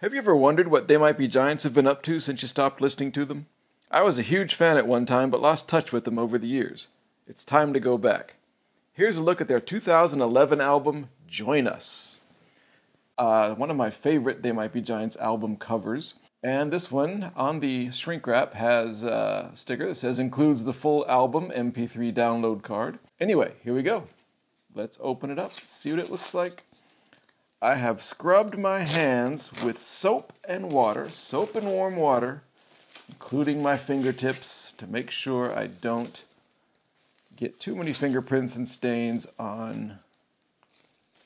Have you ever wondered what They Might Be Giants have been up to since you stopped listening to them? I was a huge fan at one time, but lost touch with them over the years. It's time to go back. Here's a look at their 2011 album, Join Us. One of my favorite They Might Be Giants album covers. And this one, on the shrink wrap, has a sticker that says, includes the full album MP3 download card. Anyway, here we go. Let's open it up, see what it looks like. I have scrubbed my hands with soap and water, soap and warm water, including my fingertips, to make sure I don't get too many fingerprints and stains on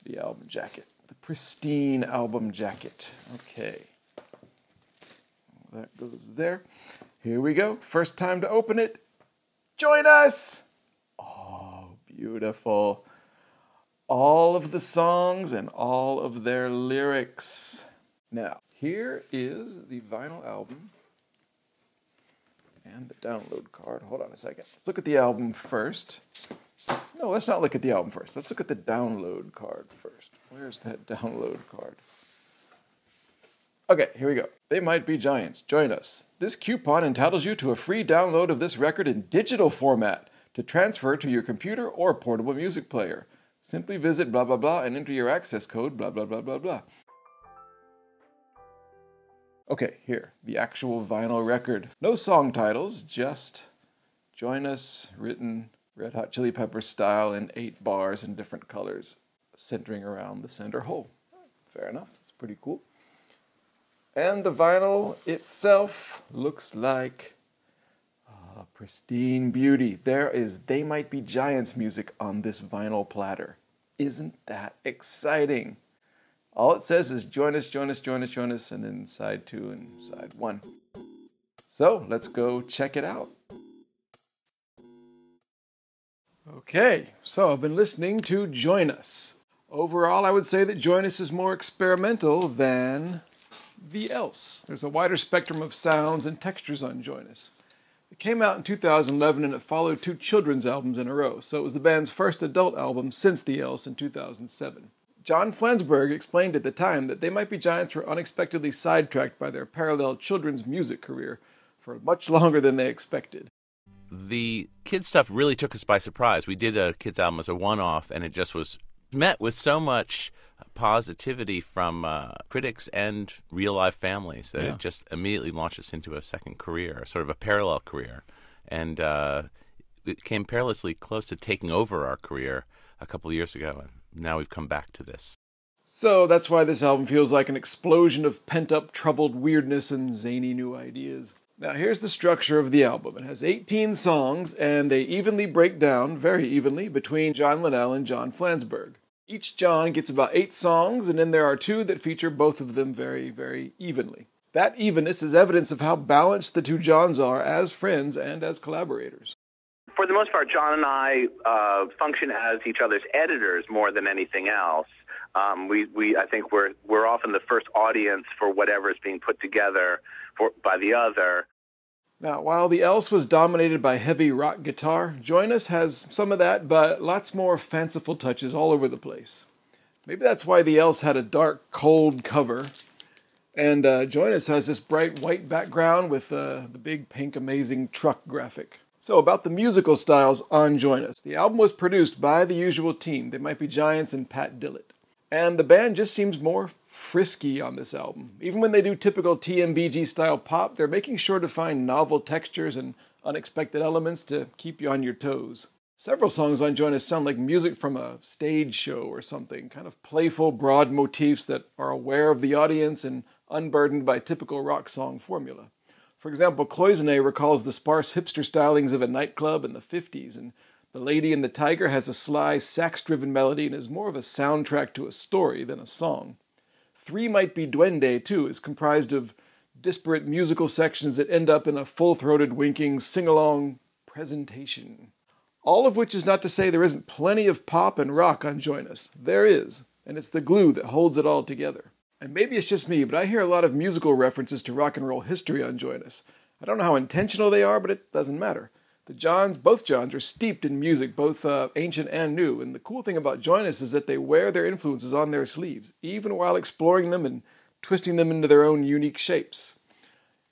the album jacket, the pristine album jacket. Okay, that goes there. Here we go, first time to open it. Join Us! Oh, beautiful. All of the songs and all of their lyrics. Now, here is the vinyl album and the download card. Hold on a second. Let's look at the album first. No, let's not look at the album first. Let's look at the download card first. Where's that download card? Okay, here we go. They Might Be Giants. Join Us. This coupon entitles you to a free download of this record in digital format to transfer to your computer or portable music player. Simply visit blah, blah, blah, and enter your access code, blah, blah, blah, blah, blah. Okay, here, the actual vinyl record. No song titles, just Join Us, written Red Hot Chili Peppers style in 8 bars in different colors, centering around the center hole. Fair enough, it's pretty cool. And the vinyl itself looks like pristine beauty. There is They Might Be Giants music on this vinyl platter. Isn't that exciting? All it says is join us, join us, join us, join us, and then side 2 and side 1. So let's go check it out. Okay, so I've been listening to Join Us. Overall, I would say that Join Us is more experimental than The Else. There's a wider spectrum of sounds and textures on Join Us. It came out in 2011 and it followed 2 children's albums in a row, so it was the band's first adult album since The Else in 2007. John Flansburgh explained at the time that They Might Be Giants were unexpectedly sidetracked by their parallel children's music career for much longer than they expected. The kids stuff really took us by surprise. We did a kids album as a one-off and it just was met with so much positivity from critics and real-life families that it just immediately launched us into a second career, sort of a parallel career. And it came perilously close to taking over our career a couple of years ago, and now we've come back to this. So that's why this album feels like an explosion of pent-up, troubled weirdness and zany new ideas. Now here's the structure of the album. It has 18 songs, and they evenly break down, very evenly, between John Linnell and John Flansburgh. Each John gets about 8 songs, and then there are 2 that feature both of them very, very evenly. That evenness is evidence of how balanced the 2 Johns are as friends and as collaborators. For the most part, John and I function as each other's editors more than anything else. I think we're often the first audience for whatever is being put together by the other. Now, while The Else was dominated by heavy rock guitar, Join Us has some of that, but lots more fanciful touches all over the place. Maybe that's why The Else had a dark, cold cover, and Join Us has this bright white background with the big pink amazing truck graphic. So about the musical styles on Join Us. The album was produced by the usual team, They Might Be Giants and Pat Dillett. And the band just seems more frisky on this album. Even when they do typical TMBG-style pop, they're making sure to find novel textures and unexpected elements to keep you on your toes. Several songs on Join Us sound like music from a stage show or something, kind of playful, broad motifs that are aware of the audience and unburdened by typical rock song formula. For example, Cloisonné recalls the sparse hipster stylings of a nightclub in the 50s, and The Lady and the Tiger has a sly, sax-driven melody and is more of a soundtrack to a story than a song. Three Might Be Dwende, too, is comprised of disparate musical sections that end up in a full-throated, winking, sing-along presentation. All of which is not to say there isn't plenty of pop and rock on Join Us. There is, and it's the glue that holds it all together. And maybe it's just me, but I hear a lot of musical references to rock and roll history on Join Us. I don't know how intentional they are, but it doesn't matter. Both Johns are steeped in music, both ancient and new, and the cool thing about Join Us is that they wear their influences on their sleeves, even while exploring them and twisting them into their own unique shapes.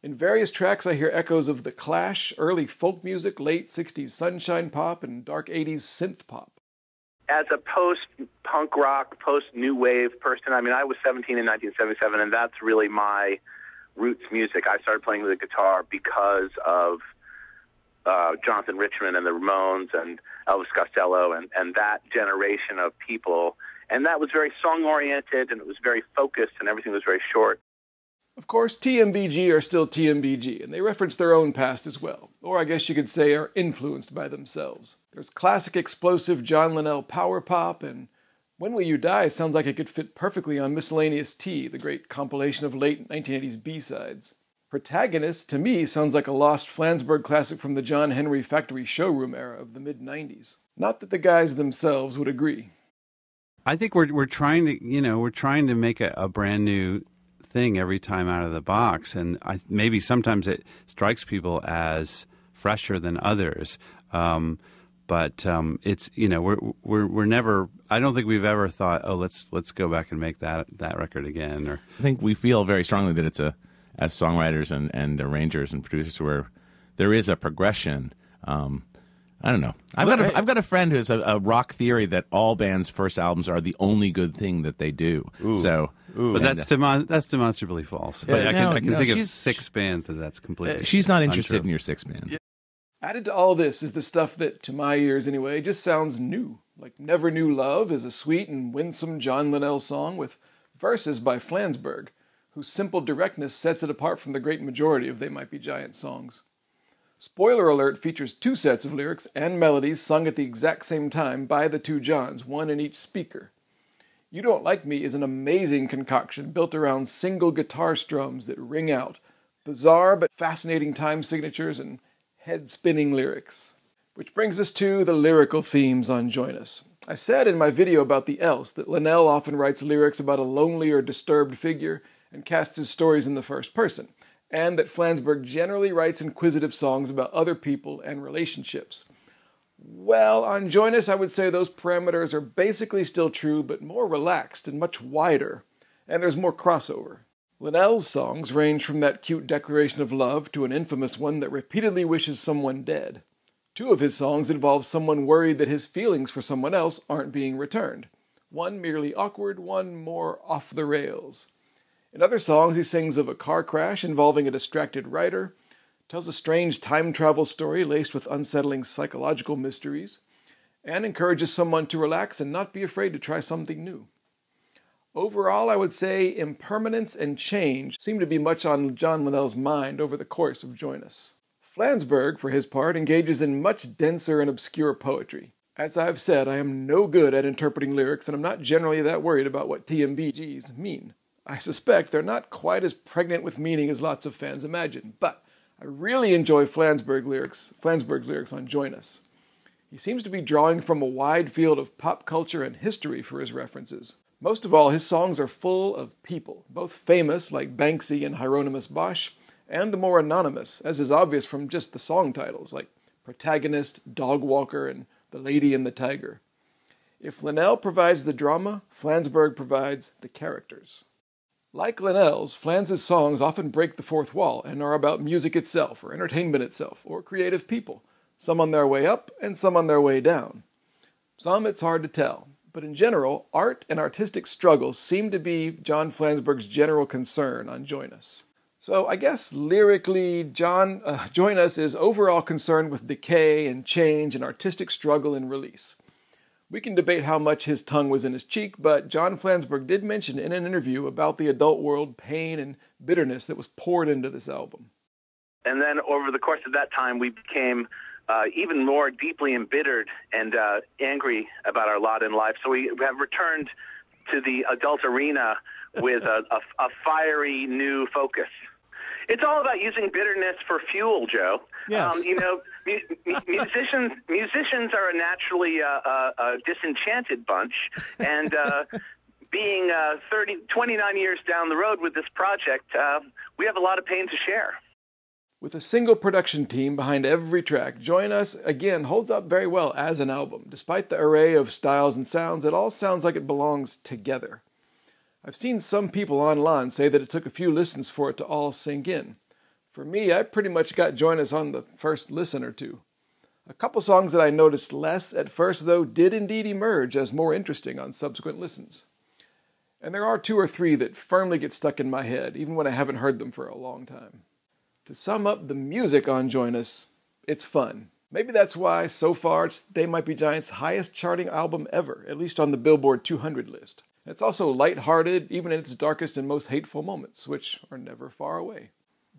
In various tracks I hear echoes of The Clash, early folk music, late 60s sunshine pop, and dark 80s synth pop. As a post-punk rock, post-new wave person, I mean, I was 17 in 1977, and that's really my roots music. I started playing the guitar because of Jonathan Richman and the Ramones and Elvis Costello and that generation of people. And that was very song-oriented, and it was very focused, and everything was very short. Of course, TMBG are still TMBG, and they reference their own past as well, or I guess you could say are influenced by themselves. There's classic explosive John Linnell power pop, and When Will You Die sounds like it could fit perfectly on Miscellaneous T, the great compilation of late 1980s B-sides. Protagonist, to me, sounds like a lost Flansburgh classic from the John Henry factory showroom era of the mid-90s. Not that the guys themselves would agree. I think we're trying to, you know, we're trying to make a brand new thing every time out of the box, and maybe sometimes it strikes people as fresher than others, but it's, you know, we're never, I don't think we've ever thought, oh, let's go back and make that record again. Or I think we feel very strongly that it's as songwriters and arrangers and producers, where there is a progression. I don't know. I've got a friend who has a rock theory that all bands' first albums are the only good thing that they do. Ooh. So, ooh. But that's demonstrably false. Yeah. But I can think of six bands that's completely. She's not interested untrue. In your six bands. Yeah. Added to all this is the stuff that, to my ears anyway, just sounds new. Like Never Knew Love is a sweet and winsome John Linnell song with verses by Flansburgh, whose simple directness sets it apart from the great majority of They Might Be Giant songs. Spoiler Alert features two sets of lyrics and melodies sung at the exact same time by the two Johns, one in each speaker. You Don't Like Me is an amazing concoction built around single guitar strums that ring out, bizarre but fascinating time signatures, and head-spinning lyrics. Which brings us to the lyrical themes on Join Us. I said in my video about The Else that Linnell often writes lyrics about a lonely or disturbed figure and casts his stories in the first person, and that Flansburgh generally writes inquisitive songs about other people and relationships. Well, on Join Us, I would say those parameters are basically still true, but more relaxed and much wider, and there's more crossover. Linnell's songs range from that cute declaration of love to an infamous one that repeatedly wishes someone dead. Two of his songs involve someone worried that his feelings for someone else aren't being returned. One merely awkward, one more off the rails. In other songs, he sings of a car crash involving a distracted writer, tells a strange time travel story laced with unsettling psychological mysteries, and encourages someone to relax and not be afraid to try something new. Overall, I would say impermanence and change seem to be much on John Linnell's mind over the course of Join Us. Flansburgh, for his part, engages in much denser and obscure poetry. As I've said, I am no good at interpreting lyrics, and I'm not generally that worried about what TMBGs mean. I suspect they're not quite as pregnant with meaning as lots of fans imagine, but I really enjoy Flansburgh's lyrics on Join Us. He seems to be drawing from a wide field of pop culture and history for his references. Most of all, his songs are full of people, both famous, like Banksy and Hieronymus Bosch, and the more anonymous, as is obvious from just the song titles, like Protagonist, Dog Walker, and The Lady and the Tiger. If Linnell provides the drama, Flansburgh provides the characters. Like Linnell's, Flans's songs often break the fourth wall and are about music itself, or entertainment itself, or creative people, some on their way up and some on their way down. Some it's hard to tell, but in general, art and artistic struggle seem to be John Flansburgh's general concern on Join Us. So I guess lyrically, Join Us is overall concerned with decay and change and artistic struggle and release. We can debate how much his tongue was in his cheek, but John Flansburgh did mention in an interview about the adult world pain and bitterness that was poured into this album. And then over the course of that time, we became even more deeply embittered and angry about our lot in life. So we have returned to the adult arena with a fiery new focus. It's all about using bitterness for fuel, Joe. Yes. You know, musicians are a naturally disenchanted bunch, and being 29 years down the road with this project, we have a lot of pain to share. With a single production team behind every track, Join Us, again, holds up very well as an album. Despite the array of styles and sounds, it all sounds like it belongs together. I've seen some people online say that it took a few listens for it to all sink in. For me, I pretty much got Join Us on the first listen or two. A couple songs that I noticed less at first, though, did indeed emerge as more interesting on subsequent listens. And there are two or three that firmly get stuck in my head, even when I haven't heard them for a long time. To sum up the music on Join Us, it's fun. Maybe that's why, so far, it's They Might Be Giants' highest charting album ever, at least on the Billboard 200 list. It's also lighthearted, even in its darkest and most hateful moments, which are never far away.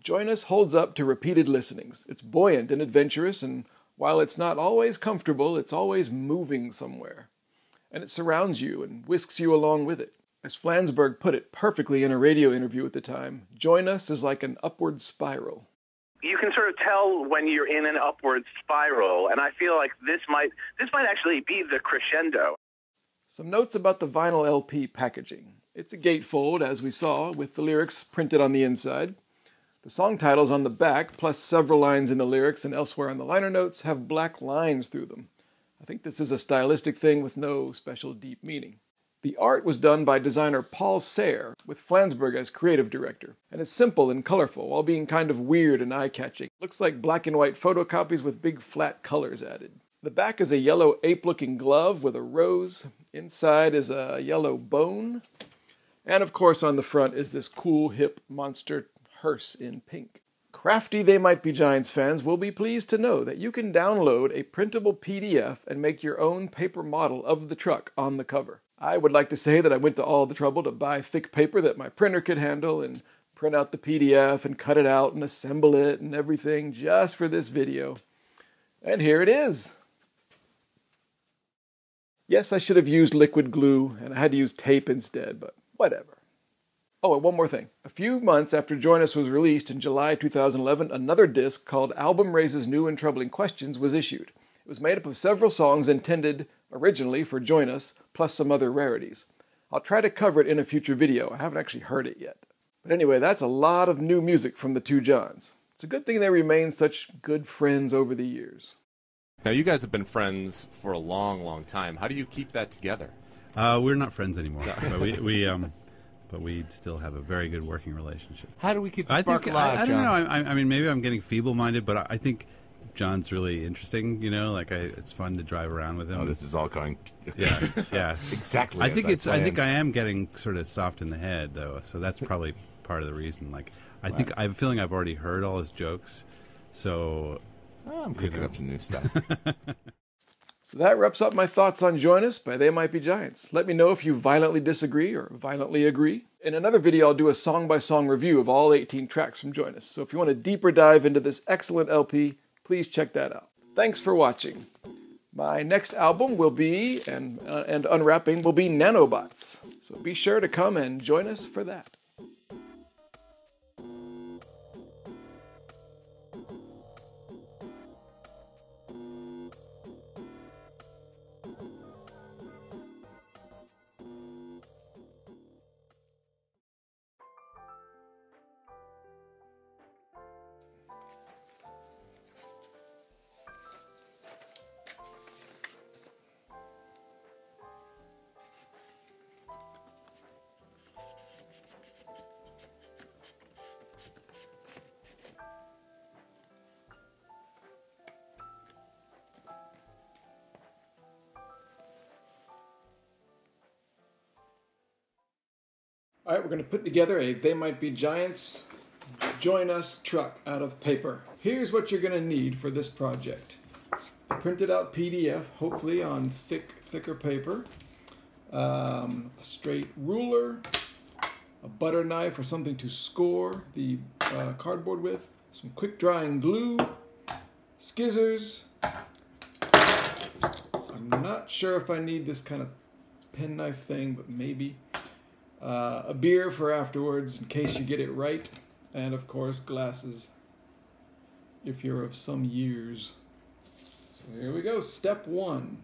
Join Us holds up to repeated listenings. It's buoyant and adventurous, and while it's not always comfortable, it's always moving somewhere. And it surrounds you and whisks you along with it. As Flansburgh put it perfectly in a radio interview at the time, Join Us is like an upward spiral. You can sort of tell when you're in an upward spiral, and I feel like this might actually be the crescendo. Some notes about the vinyl LP packaging. It's a gatefold, as we saw, with the lyrics printed on the inside. The song titles on the back, plus several lines in the lyrics and elsewhere on the liner notes, have black lines through them. I think this is a stylistic thing with no special deep meaning. The art was done by designer Paul Sahre, with Flansburgh as creative director, and is simple and colorful while being kind of weird and eye-catching. Looks like black and white photocopies with big flat colors added. The back is a yellow ape-looking glove with a rose. Inside is a yellow bone. And of course on the front is this cool, hip monster hearse in pink. Crafty They Might Be Giants fans will be pleased to know that you can download a printable PDF and make your own paper model of the truck on the cover. I would like to say that I went to all the trouble to buy thick paper that my printer could handle and print out the PDF and cut it out and assemble it and everything just for this video. And here it is! Yes, I should have used liquid glue and I had to use tape instead, but whatever. Oh, and one more thing. A few months after Join Us was released in July 2011, another disc called Album Raises New and Troubling Questions was issued. It was made up of several songs intended originally for Join Us, plus some other rarities. I'll try to cover it in a future video. I haven't actually heard it yet. But anyway, that's a lot of new music from the two Johns. It's a good thing they remain such good friends over the years. Now, you guys have been friends for a long, long time. How do you keep that together? We're not friends anymore. But we still have a very good working relationship. How do we keep the spark alive, John? I don't know. I mean, maybe I'm getting feeble-minded, but I think John's really interesting, you know. Like, it's fun to drive around with him. Oh, this is all going. Yeah, yeah, exactly. I think I am getting sort of soft in the head, though. So that's probably part of the reason. Like, I think I have a feeling I've already heard all his jokes. So I'm picking up some new stuff. So that wraps up my thoughts on Join Us by They Might Be Giants. Let me know if you violently disagree or violently agree. In another video, I'll do a song-by-song review of all 18 tracks from Join Us. So if you want a deeper dive into this excellent LP, please check that out. Thanks for watching. My next album will be, and unwrapping, will be Nanobots. So be sure to come and join us for that. All right, we're going to put together a They Might Be Giants Join Us truck out of paper. Here's what you're going to need for this project. A printed out PDF, hopefully on thicker paper. A straight ruler, a butter knife or something to score the cardboard with, some quick drying glue, scissors. I'm not sure if I need this kind of pen knife thing, but maybe. A beer for afterwards in case you get it right, and of course glasses if you're of some years. So here we go, step 1.